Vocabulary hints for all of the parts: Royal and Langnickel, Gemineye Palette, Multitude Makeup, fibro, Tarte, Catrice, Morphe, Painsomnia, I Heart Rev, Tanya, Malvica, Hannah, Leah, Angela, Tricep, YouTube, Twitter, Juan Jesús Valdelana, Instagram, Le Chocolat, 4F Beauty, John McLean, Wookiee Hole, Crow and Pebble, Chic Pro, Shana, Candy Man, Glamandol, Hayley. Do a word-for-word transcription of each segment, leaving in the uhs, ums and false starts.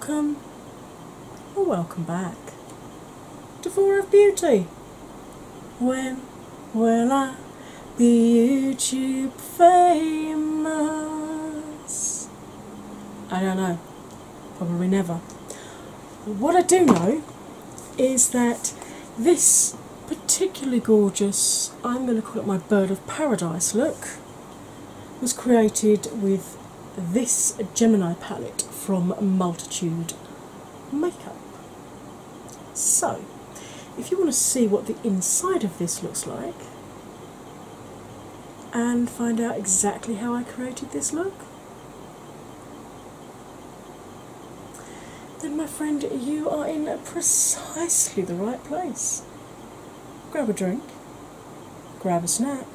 welcome or welcome back to four F Beauty. When will I be YouTube famous? I don't know. Probably never. What I do know is that this particularly gorgeous, I'm going to call it my bird of paradise look, was created with this Gemineye palette from Multitude Makeup. So, if you want to see what the inside of this looks like and find out exactly how I created this look, then my friend, you are in precisely the right place. Grab a drink, grab a snack,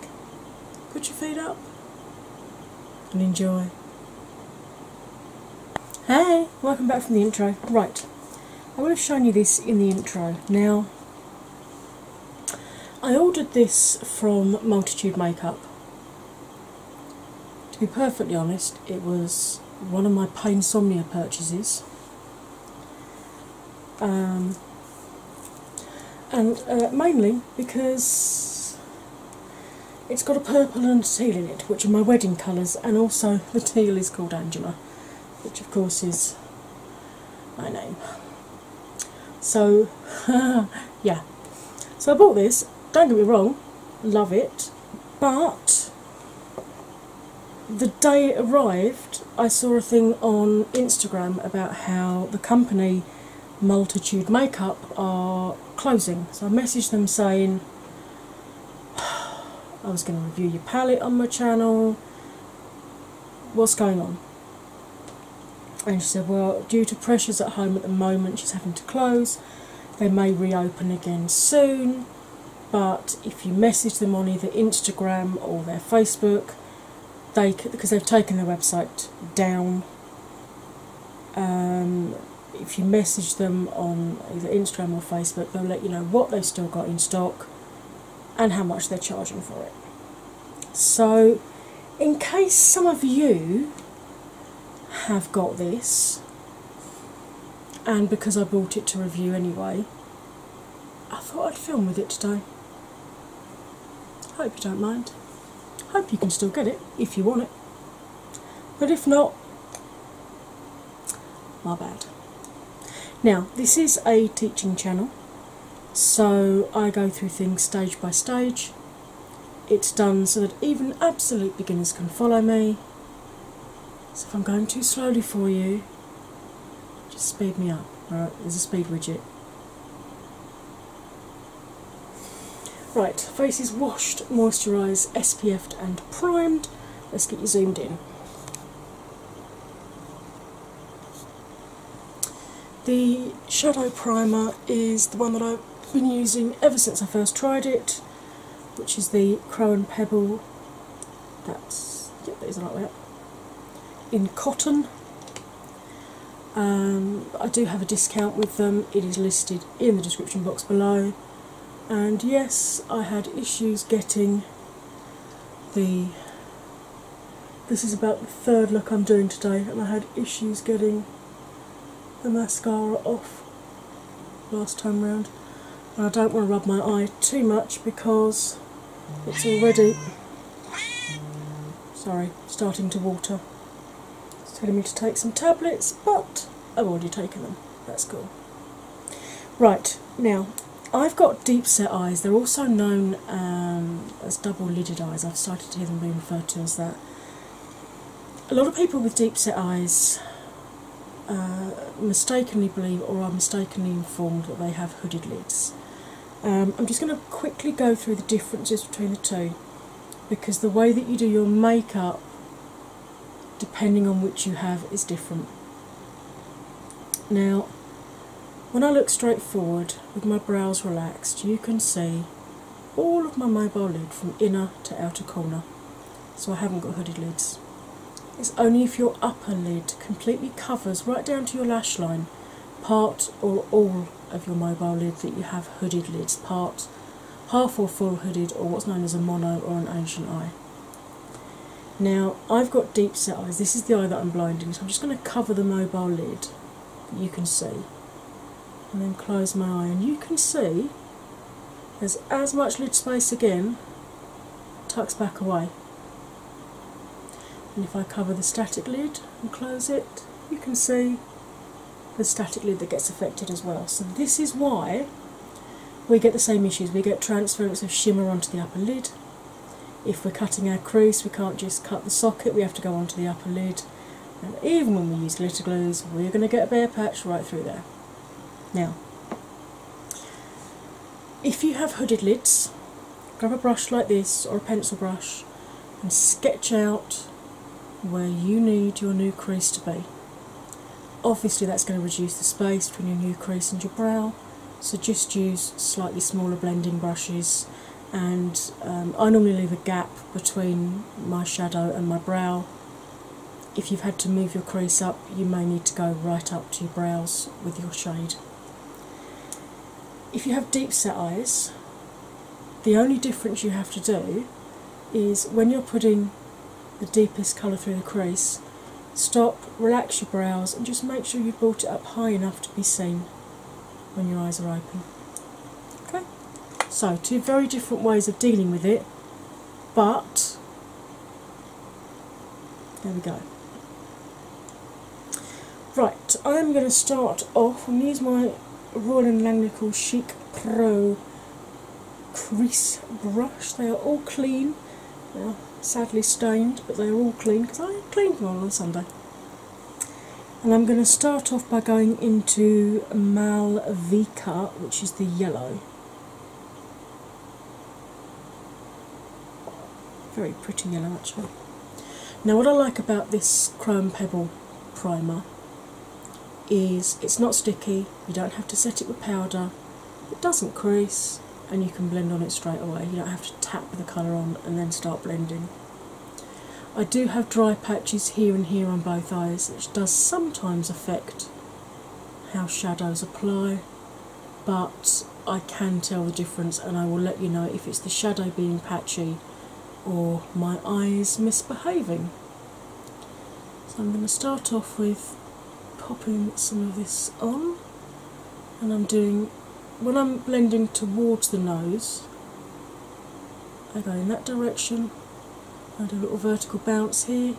put your feet up and enjoy. Hey, welcome back from the intro. Right, I would have shown you this in the intro. Now, I ordered this from Multitude Makeup. To be perfectly honest, it was one of my Painsomnia purchases. Um, and uh, mainly because it's got a purple and a teal in it, which are my wedding colours, and also the teal is called Angela, which of course is my name. So, yeah. So I bought this, don't get me wrong, love it, but the day it arrived I saw a thing on Instagram about how the company Multitude Makeup are closing. So I messaged them saying, I was going to review your palette on my channel, what's going on? And she said, well, due to pressures at home at the moment, she's having to close. They may reopen again soon, but if you message them on either Instagram or their Facebook, they, because they've taken their website down, um, if you message them on either Instagram or Facebook, they'll let you know what they've still got in stock and how much they're charging for it. So, in case some of you have got this, and because I bought it to review anyway, I thought I'd film with it today. Hope you don't mind. Hope you can still get it if you want it, but if not, my bad. Now, this is a teaching channel, so I go through things stage by stage. It's done so that even absolute beginners can follow me. So if I'm going too slowly for you, just speed me up. Alright, there's a speed widget. Right, face is washed, moisturised, S P F'd and primed. Let's get you zoomed in. The shadow primer is the one that I've been using ever since I first tried it, which is the Crow and Pebble. That's, yep, that is the right way up. In cotton. Um, I do have a discount with them, it is listed in the description box below, and yes, I had issues getting the, this is about the third look I'm doing today, and I had issues getting the mascara off last time round, and I don't want to rub my eye too much because it's already, sorry, starting to water. Telling me to take some tablets, but I've already taken them. That's cool. Right, now I've got deep set eyes. They're also known um, as double lidded eyes. I've started to hear them being referred to as that. A lot of people with deep set eyes uh, mistakenly believe, or are mistakenly informed, that they have hooded lids. Um, I'm just going to quickly go through the differences between the two, because the way that you do your makeup, depending on which you have, is different. Now, when I look straight forward with my brows relaxed, you can see all of my mobile lid from inner to outer corner, so I haven't got hooded lids. It's only if your upper lid completely covers right down to your lash line part or all of your mobile lid that you have hooded lids, part, half or full hooded, or what's known as a mono or an ancient eye. Now, I've got deep set eyes. This is the eye that I'm blinding, so I'm just going to cover the mobile lid, you can see, and then close my eye, and you can see there's as much lid space again, tucks back away. And if I cover the static lid and close it, you can see the static lid that gets affected as well. So this is why we get the same issues. We get transference of shimmer onto the upper lid. If we're cutting our crease, we can't just cut the socket, we have to go onto the upper lid. And even when we use glitter glues, we're going to get a bare patch right through there. Now, if you have hooded lids, grab a brush like this or a pencil brush and sketch out where you need your new crease to be. Obviously that's going to reduce the space between your new crease and your brow, so just use slightly smaller blending brushes, and um, I normally leave a gap between my shadow and my brow. If you've had to move your crease up, you may need to go right up to your brows with your shade. If you have deep set eyes, the only difference you have to do is when you're putting the deepest colour through the crease, stop, relax your brows, and just make sure you've brought it up high enough to be seen when your eyes are open. Okay, so two very different ways of dealing with it, but there we go. Right, I'm going to start off and use my Royal and Langnickel Chic Pro crease brush. They are all clean. Now, sadly stained, but they're all clean because I cleaned them all on Sunday. And I'm going to start off by going into Malvica, which is the yellow. Very pretty yellow actually. Now what I like about this Crow and Pebble primer is it's not sticky, you don't have to set it with powder, it doesn't crease, and you can blend on it straight away. You don't have to tap the colour on and then start blending. I do have dry patches here and here on both eyes, which does sometimes affect how shadows apply, but I can tell the difference, and I will let you know if it's the shadow being patchy or my eyes misbehaving. So I'm going to start off with popping some of this on, and I'm doing when I'm blending towards the nose, I go in that direction, I do a little vertical bounce here,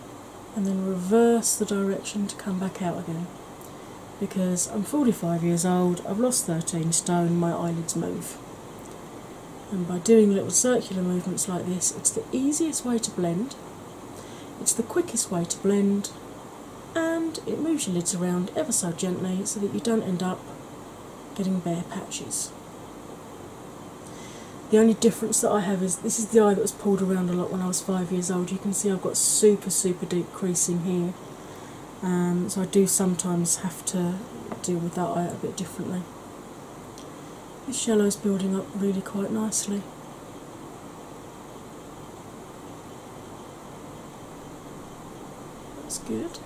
and then reverse the direction to come back out again. Because I'm forty-five years old, I've lost thirteen stone, my eyelids move. And by doing little circular movements like this, it's the easiest way to blend, it's the quickest way to blend, and it moves your lids around ever so gently so that you don't end up getting bare patches. The only difference that I have is this is the eye that was pulled around a lot when I was five years old. You can see I've got super super deep creasing here, um, so I do sometimes have to deal with that eye a bit differently. This yellow's building up really quite nicely. That's good.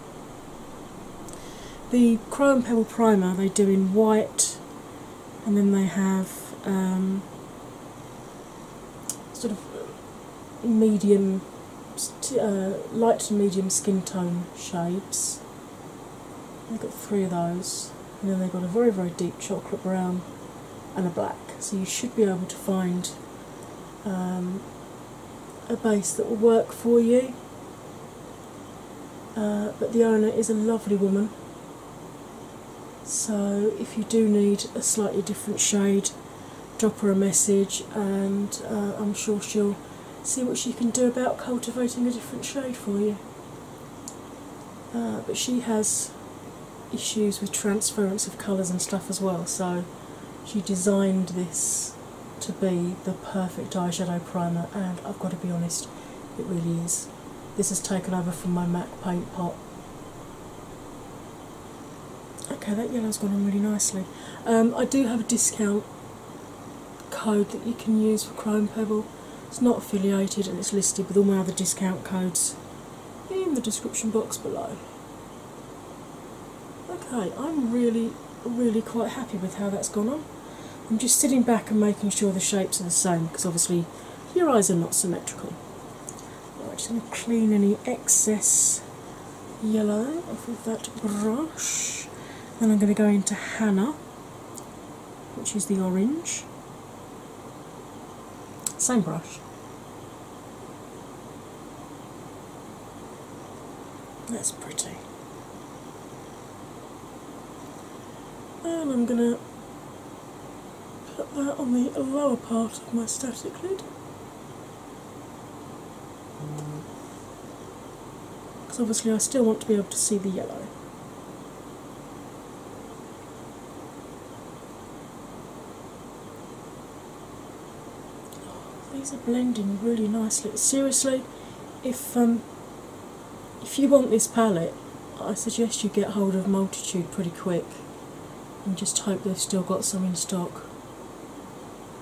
The Crow and Pebble primer they do in white, and then they have um, sort of medium, uh, light to medium skin tone shades. They've got three of those, and then they've got a very very deep chocolate brown and a black. So you should be able to find um, a base that will work for you. Uh, but the owner is a lovely woman. So if you do need a slightly different shade, drop her a message, and uh, I'm sure she'll see what she can do about cultivating a different shade for you. Uh, but she has issues with transference of colours and stuff as well, so she designed this to be the perfect eyeshadow primer, and I've got to be honest, it really is. This has taken over from my MAC paint pot. Okay, that yellow's gone on really nicely. Um, I do have a discount code that you can use for Crow and Pebble. It's not affiliated, and it's listed with all my other discount codes in the description box below. Okay, I'm really, really quite happy with how that's gone on. I'm just sitting back and making sure the shapes are the same, because obviously your eyes are not symmetrical. I'm just going to clean any excess yellow off of that brush. Then I'm going to go into Hannah, which is the orange. Same brush. That's pretty. And I'm going to put that on the lower part of my static lid, because obviously I still want to be able to see the yellow. These are blending really nicely. Seriously, if um, if you want this palette, I suggest you get hold of Multitude pretty quick and just hope they've still got some in stock.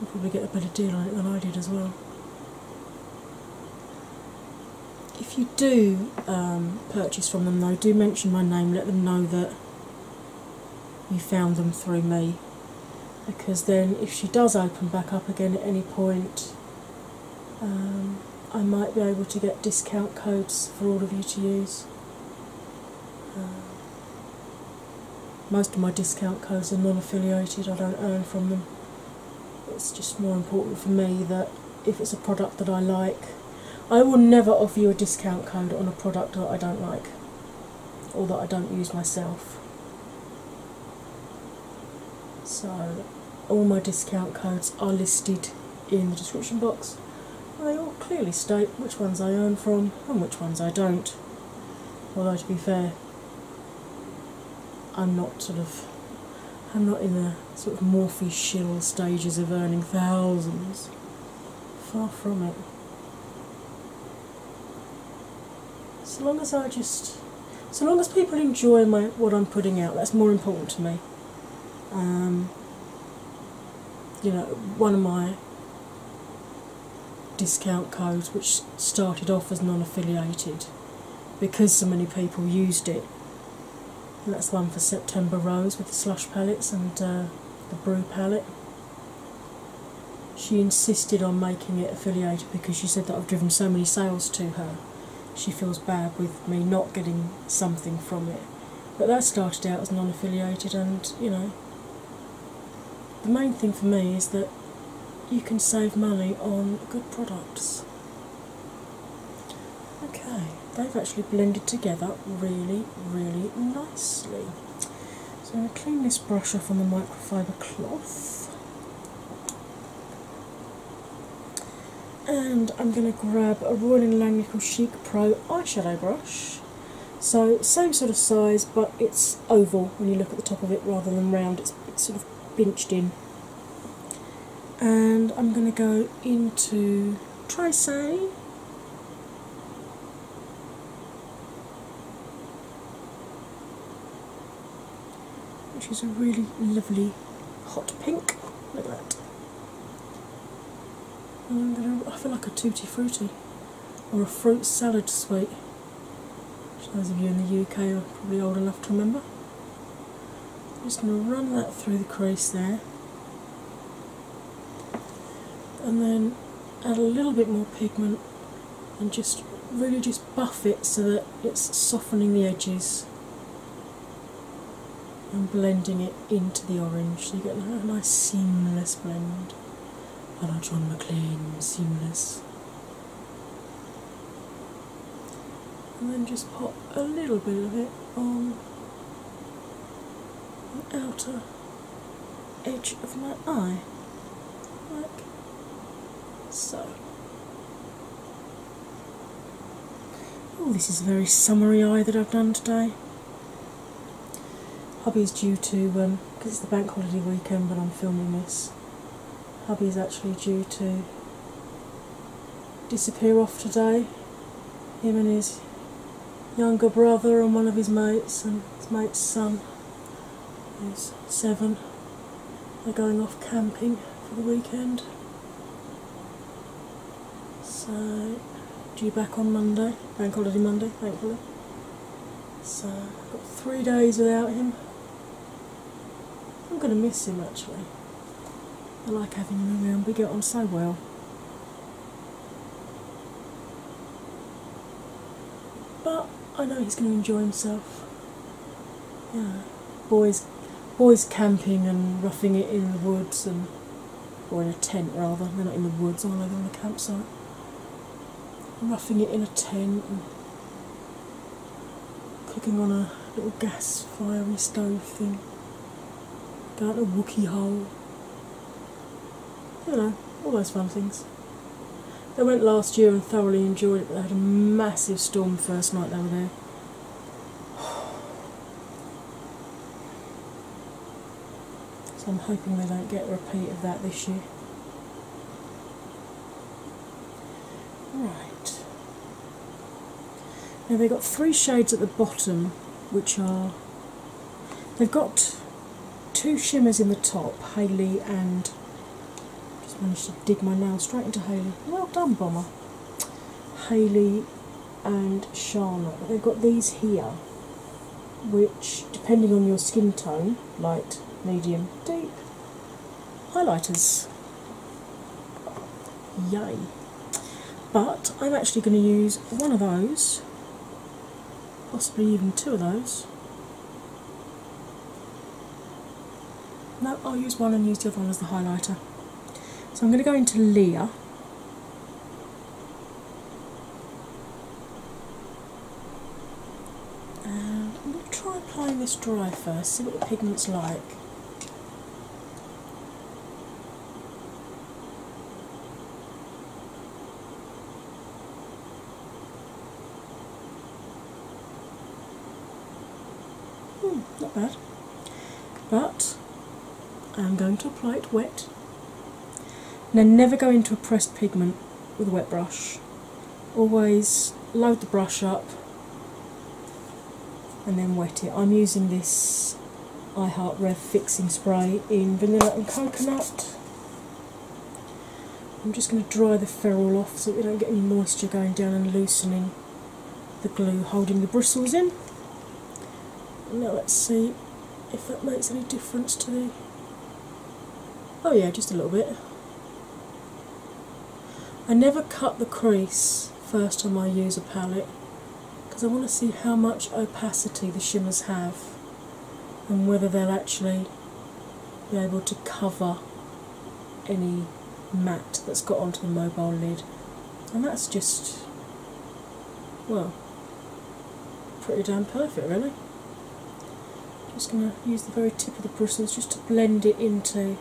You'll probably get a better deal on it than I did as well. If you do um, purchase from them though, do mention my name, let them know that you found them through me, because then if she does open back up again at any point, Um, I might be able to get discount codes for all of you to use. Uh, most of my discount codes are non-affiliated, I don't earn from them. It's just more important for me that if it's a product that I like, I will never offer you a discount code on a product that I don't like or that I don't use myself. So all my discount codes are listed in the description box. They all clearly state which ones I earn from and which ones I don't. Although to be fair, I'm not sort of, I'm not in the sort of Morphe shill stages of earning thousands. Far from it. So long as I just, so long as people enjoy my what I'm putting out, that's more important to me. Um, you know, one of my discount codes, which started off as non-affiliated because so many people used it. And that's one for September Rose with the slush palettes and uh, the brew palette. She insisted on making it affiliated because she said that I've driven so many sales to her. She feels bad with me not getting something from it. But that started out as non-affiliated, and you know, the main thing for me is that you can save money on good products. Okay, they've actually blended together really, really nicely. So I'm going to clean this brush off on the microfiber cloth. And I'm going to grab a Royal and Langnickel Chic Pro eyeshadow brush. So same sort of size, but it's oval when you look at the top of it rather than round. It's, it's sort of pinched in. And I'm going to go into Tricep, which is a really lovely hot pink. Look at that. And I'm going to, I feel like a tutti frutti or a fruit salad sweet, which those of you in the U K are probably old enough to remember. I'm just going to run that through the crease there. And then add a little bit more pigment and just really just buff it so that it's softening the edges and blending it into the orange, so you get a nice seamless blend. A la John McLean, seamless. And then just pop a little bit of it on the outer edge of my eye. So, oh, this is a very summery eye that I've done today. Hubby's due to, because um, it's the bank holiday weekend when I'm filming this, Hubby's actually due to disappear off today. Him and his younger brother and one of his mates and his mate's son, who's seven, they're going off camping for the weekend. So, due back on Monday, bank holiday Monday, thankfully. So, I've got three days without him. I'm going to miss him actually. I like having him around, we get on so well. But I know he's going to enjoy himself. Yeah, boys boys camping and roughing it in the woods, and or in a tent rather. They're not in the woods, are they? They're on a campsite. Roughing it in a tent and cooking on a little gas fiery stove thing. Going to Wookiee Hole. You know, all those fun things. They went last year and thoroughly enjoyed it, but they had a massive storm the first night they were there. So I'm hoping they don't get a repeat of that this year. Right. Now they've got three shades at the bottom, which are... They've got two shimmers in the top, Hayley and... managed to dig my nail straight into Hayley. Well done, Bomber. Hayley and Shana. But they've got these here, which, depending on your skin tone, light, medium, deep, highlighters. Yay. But I'm actually going to use one of those, possibly even two of those. No, I'll use one and use the other one as the highlighter. So I'm going to go into Leah. And I'm going to try applying this dry first, see what the pigment's like. Hmm, not bad. But I'm going to apply it wet. Now never go into a pressed pigment with a wet brush. Always load the brush up and then wet it. I'm using this I Heart Rev Fixing Spray in Vanilla and Coconut. I'm just going to dry the ferrule off so that we don't get any moisture going down and loosening the glue holding the bristles in. Now let's see if that makes any difference to the... Oh yeah, just a little bit. I never cut the crease first time I use a palette because I want to see how much opacity the shimmers have and whether they'll actually be able to cover any matte that's got onto the mobile lid. And that's just, well, pretty damn perfect really. Just going to use the very tip of the bristles just to blend it into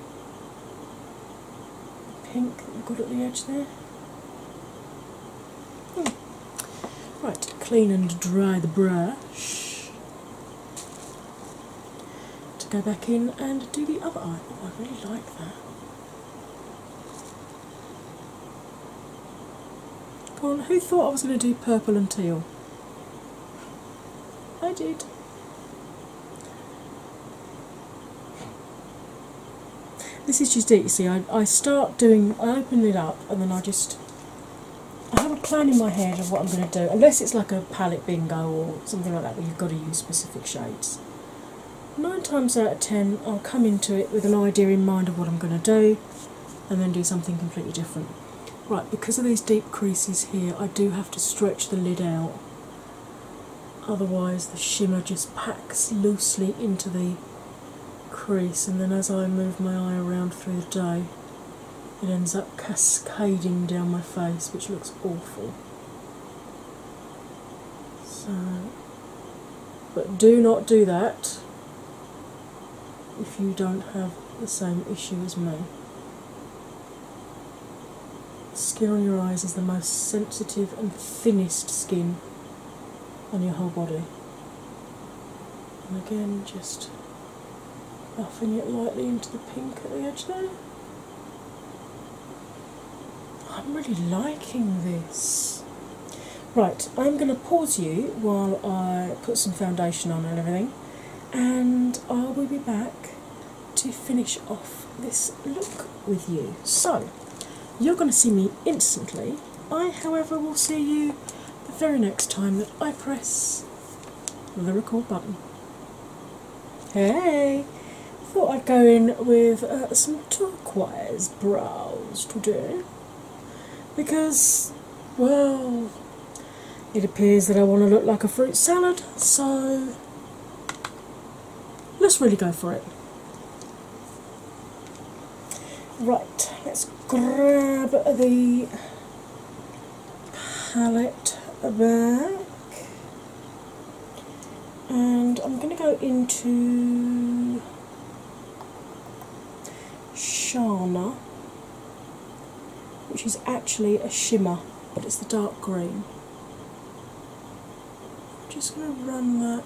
the pink that we've got at the edge there. Right, clean and dry the brush to go back in and do the other eye. Oh, I really like that. Come on, who thought I was going to do purple and teal? I did. This is just it, you see. I, I start doing, I open it up and then I just... plan in my head of what I'm going to do, unless it's like a palette bingo or something like that where you've got to use specific shades. Nine times out of ten I'll come into it with an idea in mind of what I'm going to do and then do something completely different. Right, because of these deep creases here I do have to stretch the lid out, otherwise the shimmer just packs loosely into the crease and then as I move my eye around through the day it ends up cascading down my face, which looks awful. So, but do not do that if you don't have the same issue as me. The skin on your eyes is the most sensitive and thinnest skin on your whole body. And again, just buffing it lightly into the pink at the edge there. I'm really liking this. Right, I'm going to pause you while I put some foundation on and everything, and I will be back to finish off this look with you. So, you're going to see me instantly. I, however, will see you the very next time that I press the record button. Hey! Thought I'd go in with uh, some turquoise brows today. Because, well, it appears that I want to look like a fruit salad, so let's really go for it. Right, let's grab the palette back, and I'm going to go into Shana, which is actually a shimmer, but it's the dark green. I'm just going to run that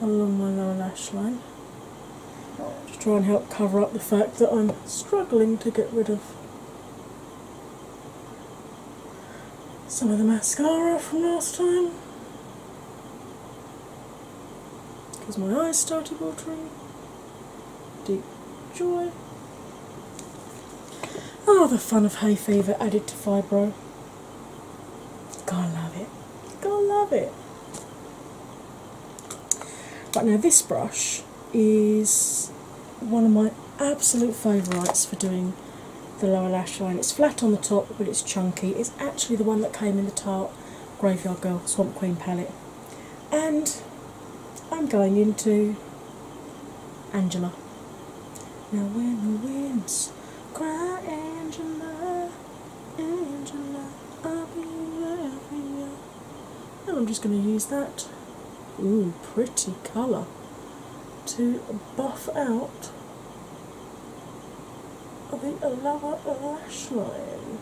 along my lower lash line to try and help cover up the fact that I'm struggling to get rid of some of the mascara from last time, because my eyes started watering. Deep joy. Oh, the fun of hay fever added to fibro. Gotta love it. Gotta love it. Right, now this brush is one of my absolute favourites for doing the lower lash line. It's flat on the top, but it's chunky. It's actually the one that came in the Tarte Graveyard Girl Swamp Queen palette. And I'm going into Angela. Now when the winds cry, Angela, Angela, I'll be there for you. And I'm just going to use that, ooh, pretty colour, to buff out the lower lash line.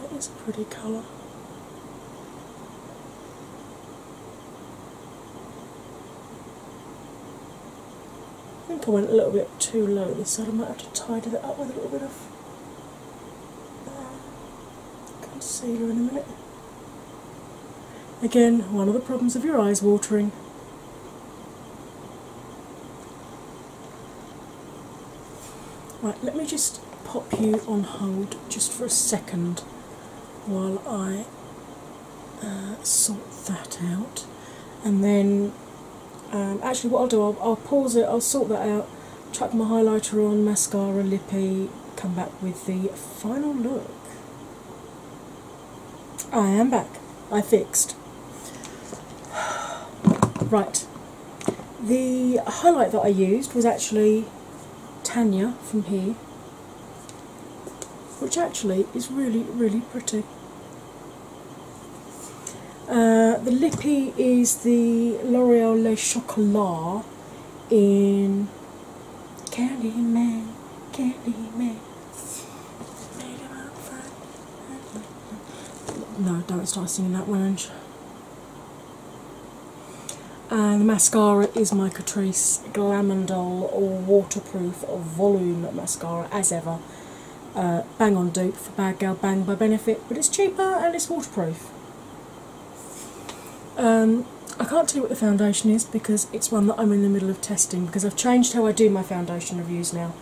That is a pretty colour. I think I went a little bit too low this side. I might have to tidy that up with a little bit of uh, concealer in a minute. Again, one of the problems of your eyes watering. Right, let me just pop you on hold just for a second while I uh, sort that out, and then um, actually what I'll do, I'll, I'll pause it, I'll sort that out, chuck my highlighter on, mascara, lippy, come back with the final look. I am back. I fixed. Right, the highlight that I used was actually Tanya from here, which actually is really, really pretty. Uh, the lippy is the L'Oreal Le Chocolat in Candy Man, Candy Man. No, don't start singing that one, Ange. And the mascara is my Catrice Glamandol Waterproof Volume Mascara, as ever. Uh, bang on dupe for Bad Girl Bang by Benefit, but it's cheaper and it's waterproof. Um, I can't tell you what the foundation is because it's one that I'm in the middle of testing, because I've changed how I do my foundation reviews now.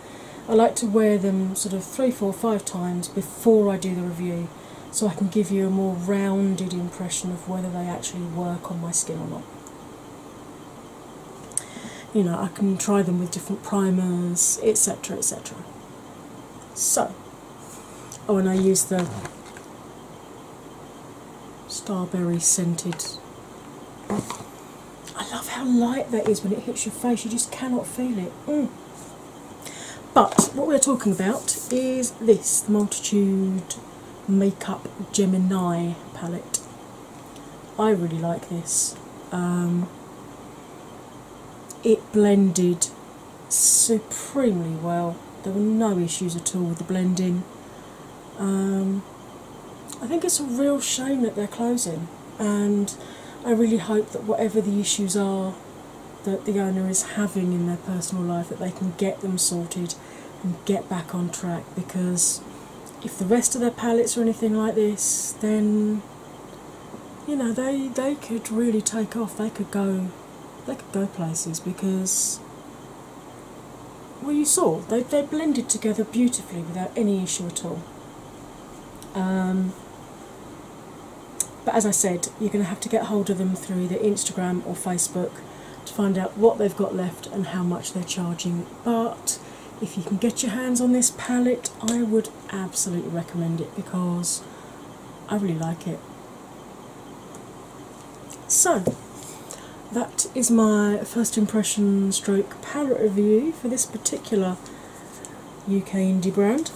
I like to wear them sort of three, four, five times before I do the review, so I can give you a more rounded impression of whether they actually work on my skin or not. You know, I can try them with different primers, etc, et cetera. So, oh, and I use the Starberry scented. I love how light that is when it hits your face, you just cannot feel it. Mm. But what we're talking about is this, the Multitude Makeup Gemineye palette. I really like this. Um, It blended supremely well. There were no issues at all with the blending. Um, I think it's a real shame that they're closing, and I really hope that whatever the issues are that the owner is having in their personal life, that they can get them sorted and get back on track, because if the rest of their palettes are anything like this, then, you know, they, they could really take off. They could go... They could go places, because, well, you saw, they, they blended together beautifully without any issue at all. Um, but as I said, you're going to have to get hold of them through either Instagram or Facebook to find out what they've got left and how much they're charging. But if you can get your hands on this palette, I would absolutely recommend it, because I really like it. So that is my first impression stroke palette review for this particular U K indie brand.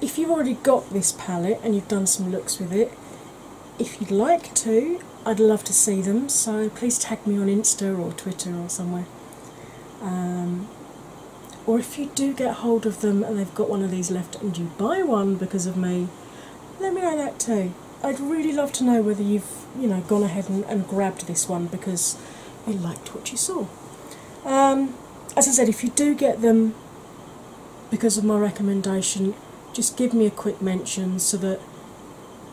If you've already got this palette and you've done some looks with it, if you'd like to, I'd love to see them, so please tag me on Insta or Twitter or somewhere. Um, or if you do get hold of them and they've got one of these left and you buy one because of me, let me know that too. I'd really love to know whether you've you know gone ahead and, and grabbed this one because you liked what you saw. Um, as I said, if you do get them because of my recommendation, just give me a quick mention so that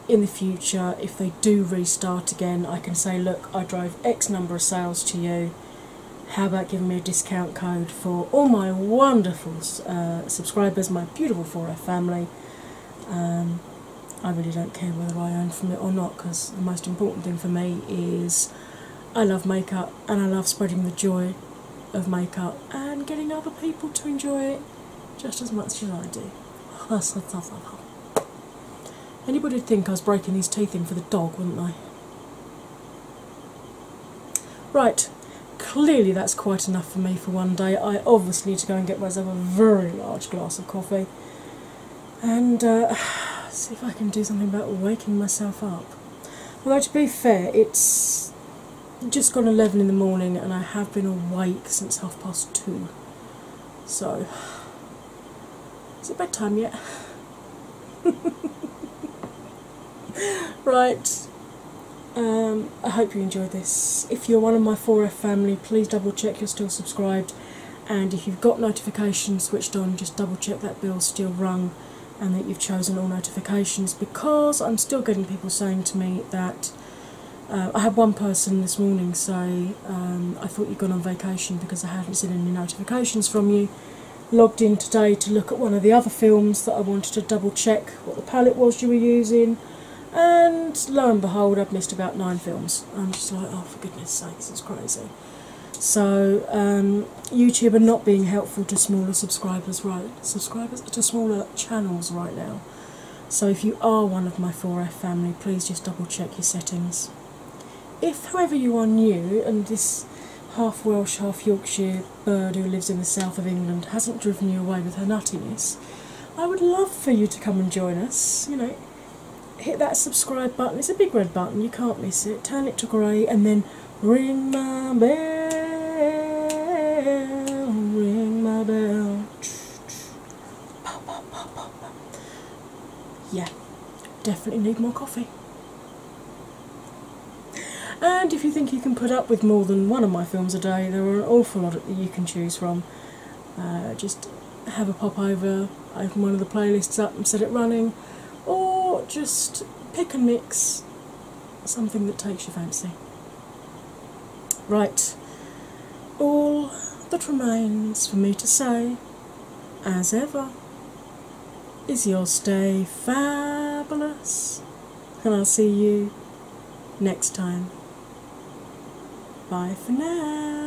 in the future, if they do restart again, I can say, look, I drove X number of sales to you. How about giving me a discount code for all my wonderful uh, subscribers, my beautiful four F family. Um, I really don't care whether I earn from it or not, because the most important thing for me is I love makeup and I love spreading the joy of makeup and getting other people to enjoy it just as much as I do. Anybody would think I was breaking these teeth in for the dog, wouldn't they? Right, clearly that's quite enough for me for one day. I obviously need to go and get myself a very large glass of coffee and uh, see if I can do something about waking myself up. Although, to be fair, it's just gone eleven in the morning and I have been awake since half past two. So, is it bedtime yet? Right, um, I hope you enjoyed this. If you're one of my four F family, please double check you're still subscribed, and if you've got notifications switched on, just double check that bell's still rung and that you've chosen all notifications, because I'm still getting people saying to me that uh, I had one person this morning say um, I thought you'd gone on vacation because I hadn't seen any notifications from you. Logged in today to look at one of the other films that I wanted to double check what the palette was you were using, and lo and behold, I've missed about nine films. I'm just like, oh for goodness sakes, it's crazy. So um, YouTube are not being helpful to smaller subscribers, right? Subscribers to smaller channels right now. So if you are one of my four F family, please just double check your settings. If, however, you are new and this half Welsh, half Yorkshire bird who lives in the south of England hasn't driven you away with her nuttiness, I would love for you to come and join us. You know, hit that subscribe button. It's a big red button, you can't miss it. Turn it to grey and then ring my bell, ring my bell. Yeah, definitely need more coffee. And if you think you can put up with more than one of my films a day, there are an awful lot that you can choose from. Uh, just have a pop over, open one of the playlists up and set it running, or just pick and mix something that takes your fancy. Right, all that remains for me to say, as ever, is you'll stay fabulous, and I'll see you next time. Bye for now.